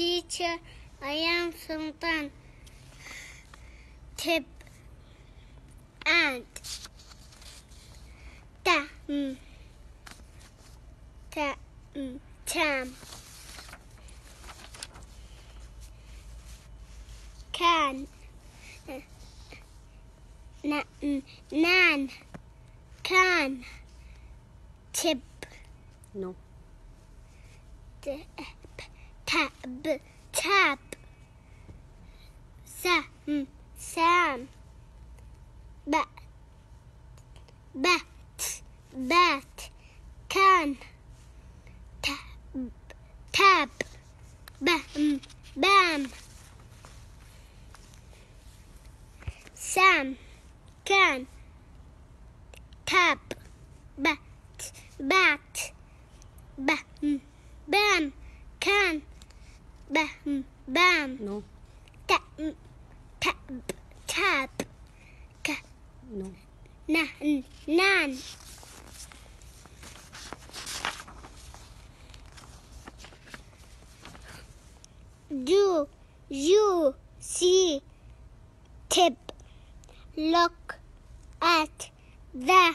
Teacher, I am Sultan. Tip and tam can nan can tip no tap sam bat can tap bam sam can tap bat bam can bam no tap no nan do you see tip look at the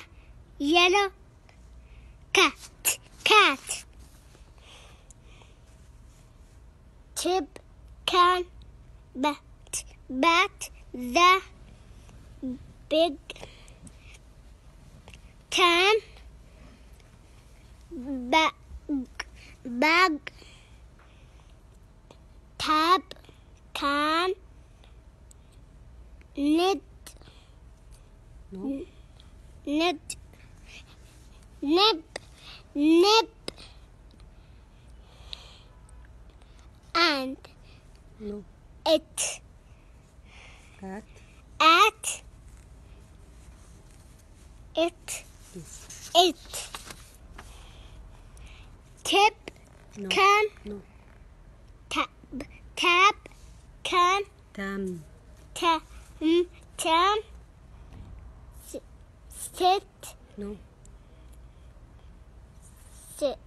yellow cat tip can bat the big can bag tab can knit nip and no. It at it yes. It tip no. Can no. Tap can tam sit no sit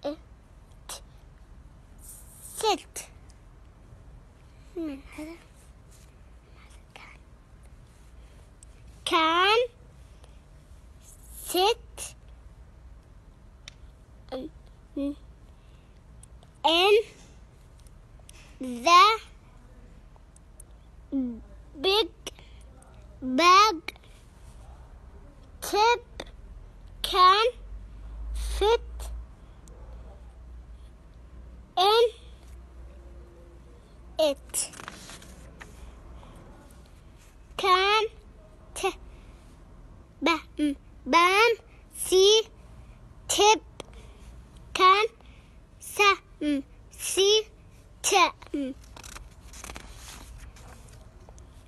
can sit in the big bag tip can fit in it can bam see tip can see tip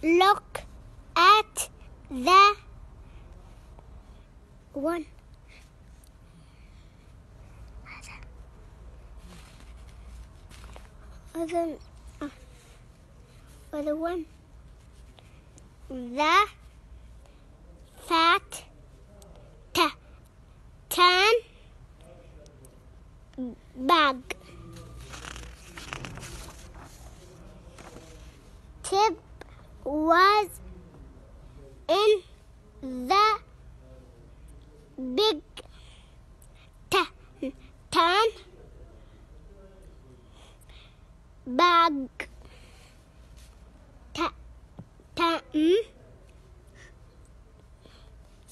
look at the one other one the fat tan bag tip was in the big tan bag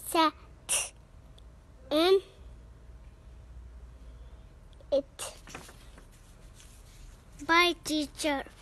sat in it. Bye, teacher.